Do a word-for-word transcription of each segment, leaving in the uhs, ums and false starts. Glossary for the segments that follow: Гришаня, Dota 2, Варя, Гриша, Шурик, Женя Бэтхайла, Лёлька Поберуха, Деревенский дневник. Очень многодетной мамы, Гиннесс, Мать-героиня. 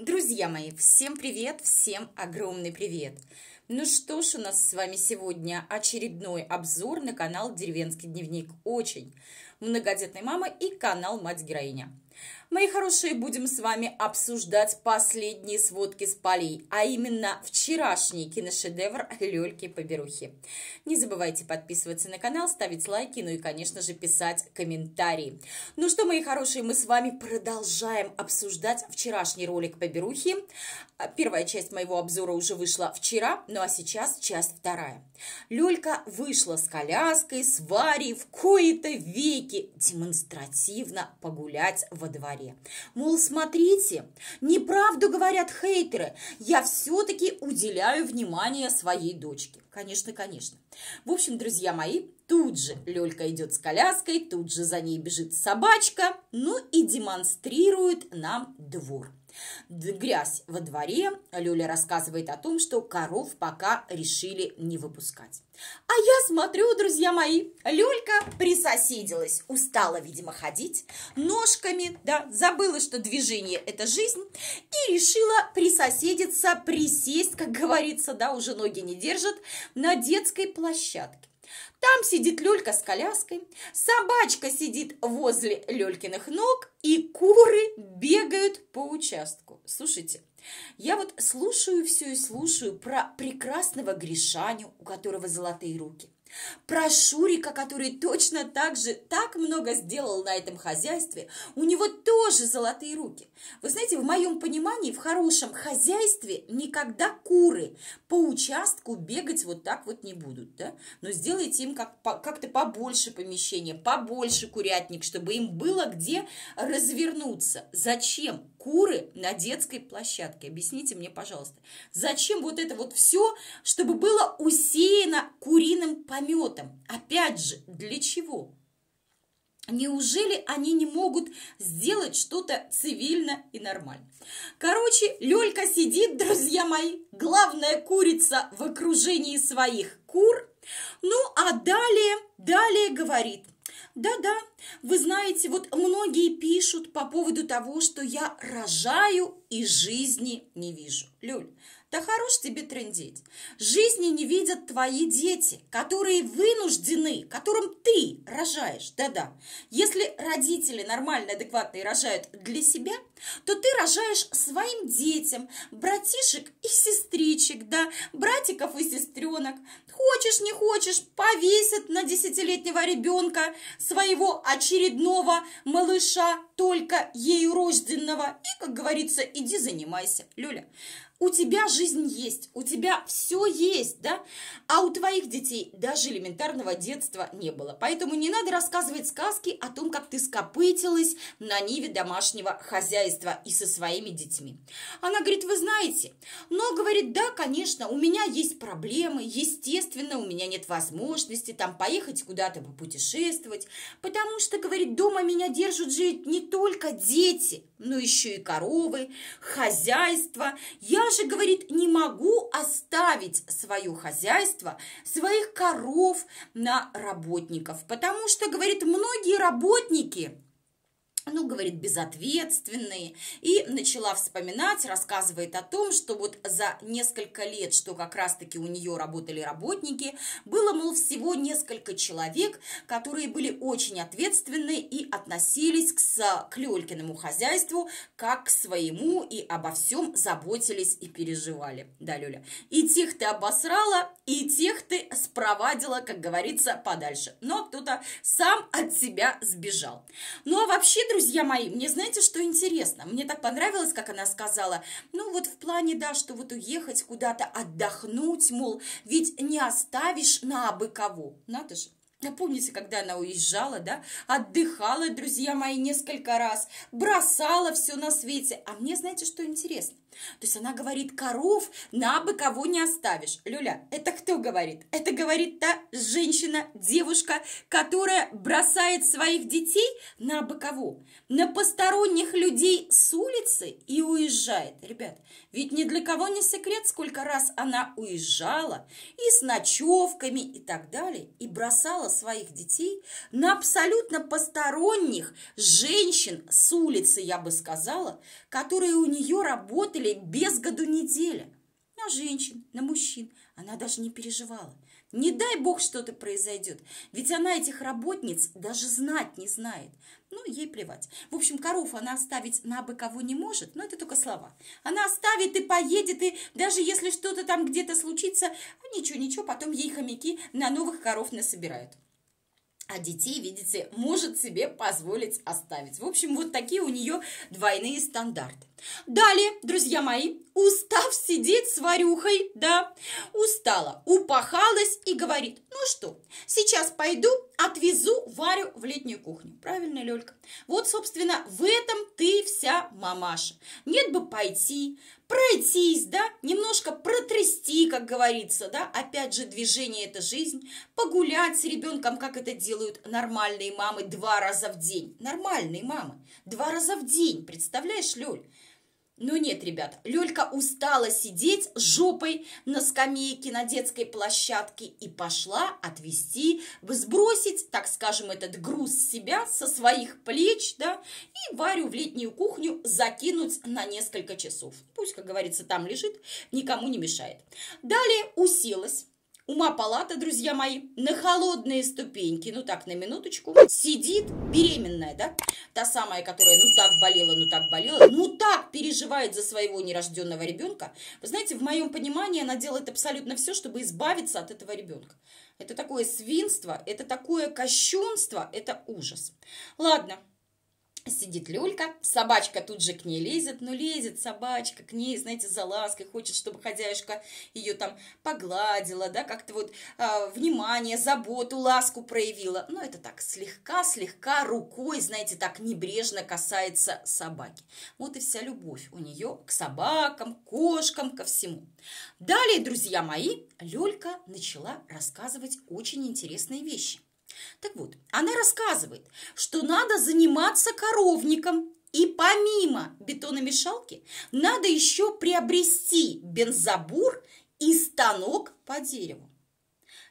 Друзья мои, всем привет, всем огромный привет! Ну что ж, у нас с вами сегодня очередной обзор на канал Деревенский дневник очень многодетной мамы и канал Мать-героиня. Мои хорошие, будем с вами обсуждать последние сводки с полей, а именно вчерашний киношедевр Лёльки Поберухи. Не забывайте подписываться на канал, ставить лайки, ну и, конечно же, писать комментарии. Ну что, мои хорошие, мы с вами продолжаем обсуждать вчерашний ролик Поберухи. Первая часть моего обзора уже вышла вчера, ну а сейчас часть вторая. Лёлька вышла с коляской, с Варей в кои-то веки демонстративно погулять во дворе. Мол, смотрите, неправду говорят хейтеры, я все-таки уделяю внимание своей дочке. Конечно, конечно. В общем, друзья мои, тут же Лёлька идет с коляской, тут же за ней бежит собачка, ну и демонстрирует нам двор. Грязь во дворе. Лёля рассказывает о том, что коров пока решили не выпускать. А я смотрю, друзья мои, Лёлька присоседилась, устала, видимо, ходить ножками, да, забыла, что движение – это жизнь, и решила присоседиться, присесть, как говорится, да, уже ноги не держат, на детской площадке. Там сидит Лёлька с коляской, собачка сидит возле Лёлькиных ног, и куры бегают по участку. Слушайте, я вот слушаю все и слушаю про прекрасного Гришаню, у которого золотые руки, про Шурика, который точно так же так много сделал на этом хозяйстве, у него тоже золотые руки. Вы знаете, в моем понимании, в хорошем хозяйстве никогда куры по участку бегать вот так вот не будут, да? Но сделайте им как, как-то побольше помещения, побольше курятник, чтобы им было где развернуться. Зачем куры на детской площадке? Объясните мне, пожалуйста, зачем вот это вот все, чтобы было усеяно куриным помещением? Пометом. Опять же, для чего? Неужели они не могут сделать что-то цивильно и нормально? Короче, Лёлька сидит, друзья мои, главная курица в окружении своих кур. Ну, а далее, далее говорит. Да-да, вы знаете, вот многие пишут по поводу того, что я рожаю и жизни не вижу. Лёль, да хорош тебе трындеть. Жизни не видят твои дети, которые вынуждены, которым ты рожаешь. Да-да, если родители нормально, адекватные рожают для себя, то ты рожаешь своим детям, братишек и сестричек, да, братиков и сестренок. Хочешь, не хочешь, повесят на десятилетнего ребенка своего очередного малыша, только ею рожденного, и, как говорится, иди занимайся, Лёля. У тебя жизнь есть, у тебя все есть, да? А у твоих детей даже элементарного детства не было. Поэтому не надо рассказывать сказки о том, как ты скопытилась на ниве домашнего хозяйства и со своими детьми. Она говорит, вы знаете, но, говорит, да, конечно, у меня есть проблемы, естественно, у меня нет возможности там поехать куда-то попутешествовать, потому что, говорит, дома меня держат жить не только дети, но еще и коровы, хозяйство. Я же, говорит, не могу оставить свое хозяйство, своих коров на работников, потому что, говорит, многие работники, ну, говорит, безответственные, и начала вспоминать, рассказывает о том, что вот за несколько лет, что как раз-таки у нее работали работники, было, мол, всего несколько человек, которые были очень ответственны и относились к, к Лёлькиному хозяйству как к своему, и обо всем заботились и переживали. Да, Лёля, и тех ты обосрала, и тех ты спровадила, как говорится, подальше, но кто-то сам от себя сбежал. Ну, а вообще, друзья, Друзья мои, мне знаете, что интересно? Мне так понравилось, как она сказала, ну вот в плане, да, что вот уехать куда-то отдохнуть, мол, ведь не оставишь на абы кого. Надо же. Помните, когда она уезжала, да, отдыхала, друзья мои, несколько раз, бросала все на свете. А мне знаете, что интересно? То есть она говорит, коров на бы кого не оставишь. Люля, это кто говорит? Это говорит та женщина, девушка, которая бросает своих детей на бы кого? На посторонних людей с улицы и уезжает. Ребят, ведь ни для кого не секрет, сколько раз она уезжала и с ночевками и так далее, и бросала своих детей на абсолютно посторонних женщин с улицы, я бы сказала, которые у нее работали без году неделя. На женщин, на мужчин она даже не переживала. Не дай бог что-то произойдет, ведь она этих работниц даже знать не знает. Ну, ей плевать. В общем, коров она оставить на бы кого не может, но это только слова. Она оставит и поедет, и даже если что-то там где-то случится, ничего-ничего, потом ей хомяки на новых коров насобирают. А детей, видите, может себе позволить оставить. В общем, вот такие у нее двойные стандарты. Далее, друзья мои, устав сидеть с Варюхой, да, устала, упахалась и говорит, ну что, сейчас пойду, отвезу Варю в летнюю кухню. Правильно, Лёлька? Вот, собственно, в этом ты вся мамаша. Нет бы пойти, пройтись, да, немножко протрясти, как говорится, да, опять же, движение – это жизнь, погулять с ребенком, как это делают нормальные мамы два раза в день. Нормальные мамы два раза в день, представляешь, Лёль? Но нет, ребят, Лёлька устала сидеть жопой на скамейке на детской площадке и пошла отвезти, сбросить, так скажем, этот груз с себя, со своих плеч, да, и Варю в летнюю кухню закинуть на несколько часов. Пусть, как говорится, там лежит, никому не мешает. Далее уселась. Ума палата, друзья мои, на холодные ступеньки, ну так, на минуточку, сидит беременная, да, та самая, которая ну так болела, ну так болела, ну так переживает за своего нерожденного ребенка. Вы знаете, в моем понимании она делает абсолютно все, чтобы избавиться от этого ребенка. Это такое свинство, это такое кощунство, это ужас. Ладно. Сидит Лёлька, собачка тут же к ней лезет, но лезет собачка к ней, знаете, за лаской, хочет, чтобы хозяюшка ее там погладила, да, как-то вот э, внимание, заботу, ласку проявила. Но это так слегка-слегка рукой, знаете, так небрежно касается собаки. Вот и вся любовь у нее к собакам, кошкам, ко всему. Далее, друзья мои, Лёлька начала рассказывать очень интересные вещи. Так вот, она рассказывает, что надо заниматься коровником, и помимо бетономешалки надо еще приобрести бензобур и станок по дереву.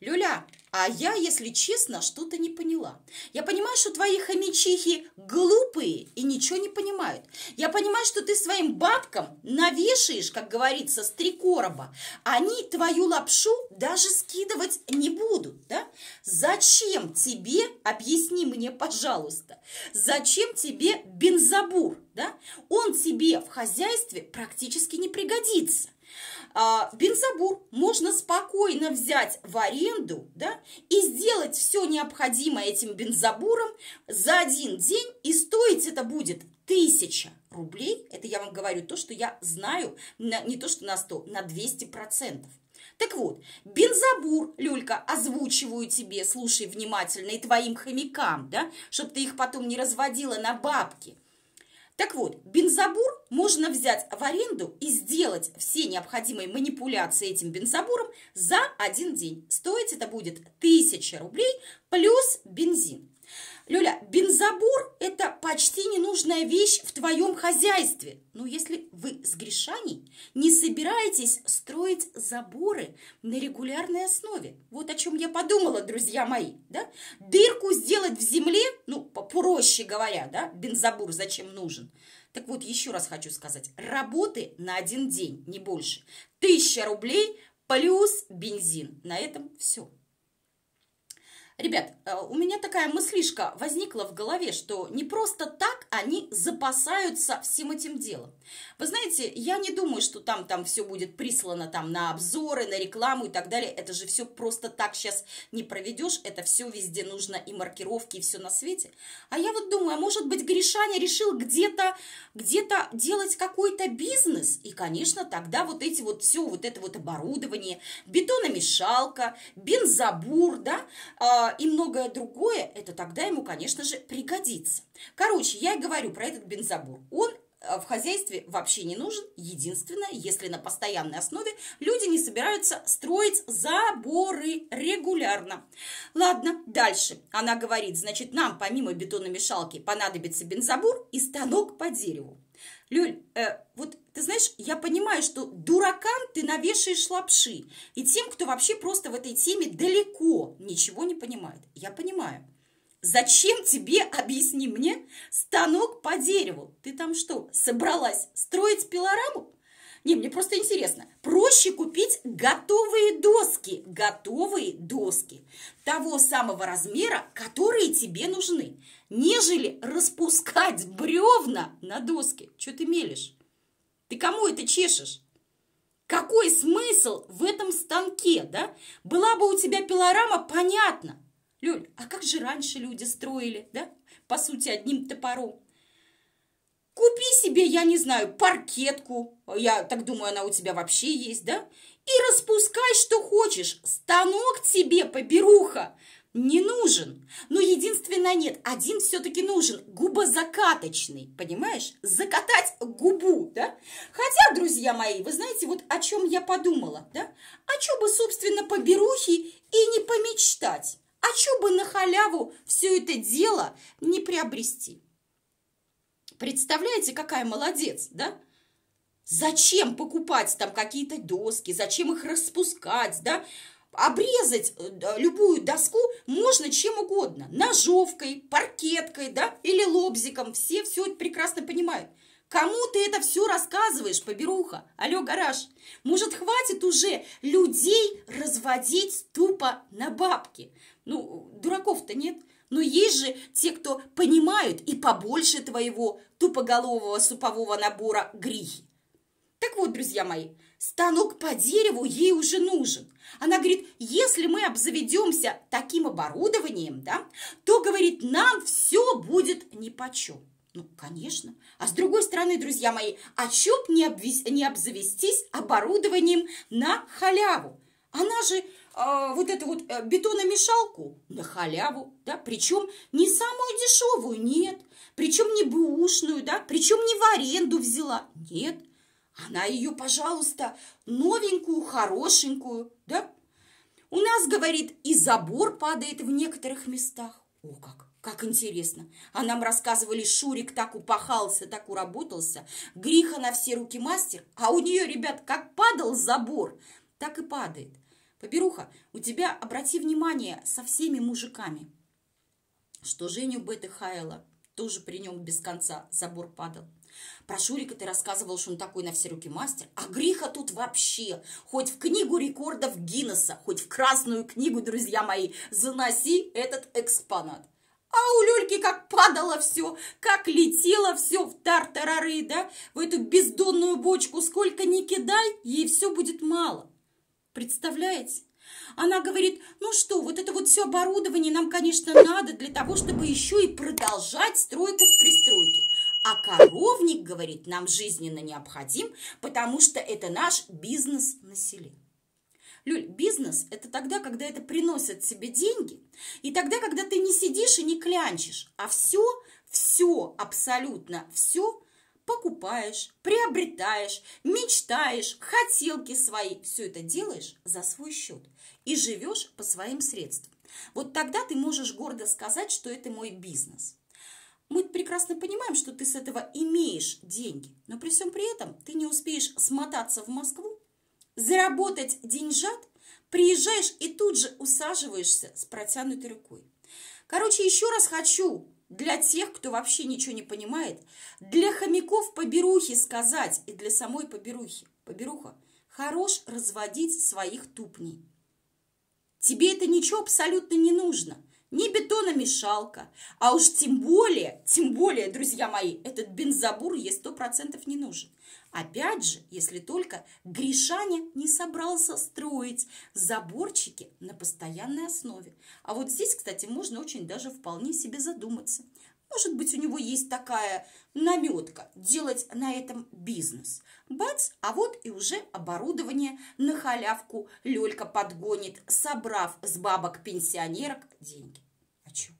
Люля, а я, если честно, что-то не поняла. Я понимаю, что твои хомячихи глупые и ничего не понимают. Я понимаю, что ты своим бабкам навешаешь, как говорится, с три короба. Они твою лапшу даже скидывать не будут, да? Зачем тебе, объясни мне, пожалуйста, зачем тебе бензобур, да? Он тебе в хозяйстве практически не пригодится. Бензобур можно спокойно взять в аренду, да, и сделать все необходимое этим бензобуром за один день, и стоить это будет тысяча рублей. Это я вам говорю то, что я знаю, не то что на сто, на двести процентов. Так вот, бензобур, Лёлька, озвучиваю тебе, слушай внимательно, и твоим хомякам, да, чтобы ты их потом не разводила на бабки. Так вот, бензобур можно взять в аренду и сделать все необходимые манипуляции этим бензобуром за один день. Стоить это будет тысяча рублей плюс бензин. Лёля, бензобур – это почти ненужная вещь в твоем хозяйстве. Ну, если вы с Гришаней не собираетесь строить заборы на регулярной основе. Вот о чем я подумала, друзья мои. Да? Дырку сделать в земле, ну, попроще говоря, да, бензобур зачем нужен. Так вот, еще раз хочу сказать, работы на один день, не больше. Тысяча рублей плюс бензин. На этом все. Ребят, у меня такая мыслишка возникла в голове, что не просто так они запасаются всем этим делом. Вы знаете, я не думаю, что там, там все будет прислано там, на обзоры, на рекламу и так далее. Это же все просто так сейчас не проведешь. Это все везде нужно, и маркировки, и все на свете. А я вот думаю, может быть, Гришаня решил где-то где-то делать какой-то бизнес. И, конечно, тогда вот эти вот все, вот это вот оборудование, бетономешалка, бензобур, да, и многое другое, это тогда ему, конечно же, пригодится. Короче, я и говорю про этот бензобур. Он в хозяйстве вообще не нужен. Единственное, если на постоянной основе люди не собираются строить заборы регулярно. Ладно, дальше. Она говорит, значит, нам помимо бетономешалки понадобится бензобур и станок по дереву. Лёль, э, вот ты знаешь, я понимаю, что дуракам ты навешаешь лапши. И тем, кто вообще просто в этой теме далеко ничего не понимает. Я понимаю. Зачем тебе, объясни мне, станок по дереву? Ты там что, собралась строить пилораму? Не, мне просто интересно. Проще купить готовые доски. Готовые доски. Того самого размера, которые тебе нужны. Нежели распускать бревна на доске. Что ты мелешь? Ты кому это чешешь? Какой смысл в этом станке, да? Была бы у тебя пилорама, понятно. Лёль, а как же раньше люди строили, да? По сути, одним топором. Купи себе, я не знаю, паркетку. Я так думаю, она у тебя вообще есть, да? И распускай, что хочешь. Станок тебе, Поберуха, не нужен. Но единственное, нет, один все-таки нужен. Губозакаточный, понимаешь? Закатать губу, да? Хотя, друзья мои, вы знаете, вот о чем я подумала, да? А что бы, собственно, Поберухе и не помечтать? А что бы на халяву все это дело не приобрести? Представляете, какая молодец, да? Зачем покупать там какие-то доски, зачем их распускать, да? Обрезать любую доску можно чем угодно. Ножовкой, паркеткой, да? Или лобзиком. Все все это прекрасно понимают. Кому ты это все рассказываешь, Поберуха? Алло, гараж. Может, хватит уже людей разводить тупо на бабки? Ну, дураков-то нет. Но есть же те, кто понимают и побольше твоего тупоголового супового набора грехи. Так вот, друзья мои, станок по дереву ей уже нужен. Она говорит, если мы обзаведемся таким оборудованием, да, то, говорит, нам все будет нипочем. Ну, конечно. А с другой стороны, друзья мои, а чё б не, обвис... не обзавестись оборудованием на халяву? Она же э, вот эту вот э, бетономешалку на халяву, да, причем не самую дешевую, нет, причем не бэушную, да, причем не в аренду взяла, нет. Она ее, пожалуйста, новенькую, хорошенькую, да. У нас, говорит, и забор падает в некоторых местах. О, как! Как интересно. А нам рассказывали, Шурик так упахался, так уработался. Гриша на все руки мастер. А у нее, ребят, как падал забор, так и падает. Поберуха, у тебя, обрати внимание, со всеми мужиками, что Женю Бэтхайла тоже при нем без конца забор падал. Про Шурика ты рассказывал, что он такой на все руки мастер. А Гриша тут вообще. Хоть в книгу рекордов Гиннесса, хоть в красную книгу, друзья мои, заноси этот экспонат. А у Лёльки как падало все, как летело все в тартарары, да, в эту бездонную бочку. Сколько ни кидай, ей все будет мало. Представляете? Она говорит, ну что, вот это вот все оборудование нам, конечно, надо для того, чтобы еще и продолжать стройку в пристройке. А коровник, говорит, нам жизненно необходим, потому что это наш бизнес на селе. Люль, бизнес – это тогда, когда это приносит тебе деньги, и тогда, когда ты не сидишь и не клянчишь, а все, все, абсолютно все покупаешь, приобретаешь, мечтаешь, хотелки свои, все это делаешь за свой счет и живешь по своим средствам. Вот тогда ты можешь гордо сказать, что это мой бизнес. Мы прекрасно понимаем, что ты с этого имеешь деньги, но при всем при этом ты не успеешь смотаться в Москву, заработать деньжат, приезжаешь и тут же усаживаешься с протянутой рукой. Короче, еще раз хочу для тех, кто вообще ничего не понимает, для хомяков Поберухи сказать и для самой Поберухи. Поберуха, хорош разводить своих тупней. Тебе это ничего абсолютно не нужно. Ни бетономешалка, а уж тем более, тем более, друзья мои, этот бензобур ей сто процентов не нужен. Опять же, если только Гришаня не собрался строить заборчики на постоянной основе. А вот здесь, кстати, можно очень даже вполне себе задуматься. Может быть, у него есть такая наметка делать на этом бизнес. Бац, а вот и уже оборудование на халявку Лёлька подгонит, собрав с бабок-пенсионерок деньги. А чё?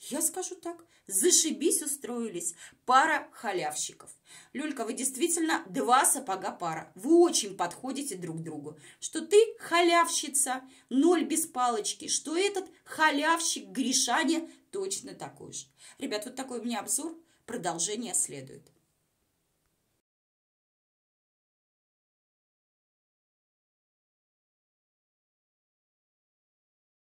Я скажу так, зашибись устроились, пара халявщиков. Лёлька, вы действительно два сапога пара, вы очень подходите друг другу, что ты халявщица, ноль без палочки, что этот халявщик Гришаня точно такой же. Ребят, вот такой у меня обзор, продолжение следует.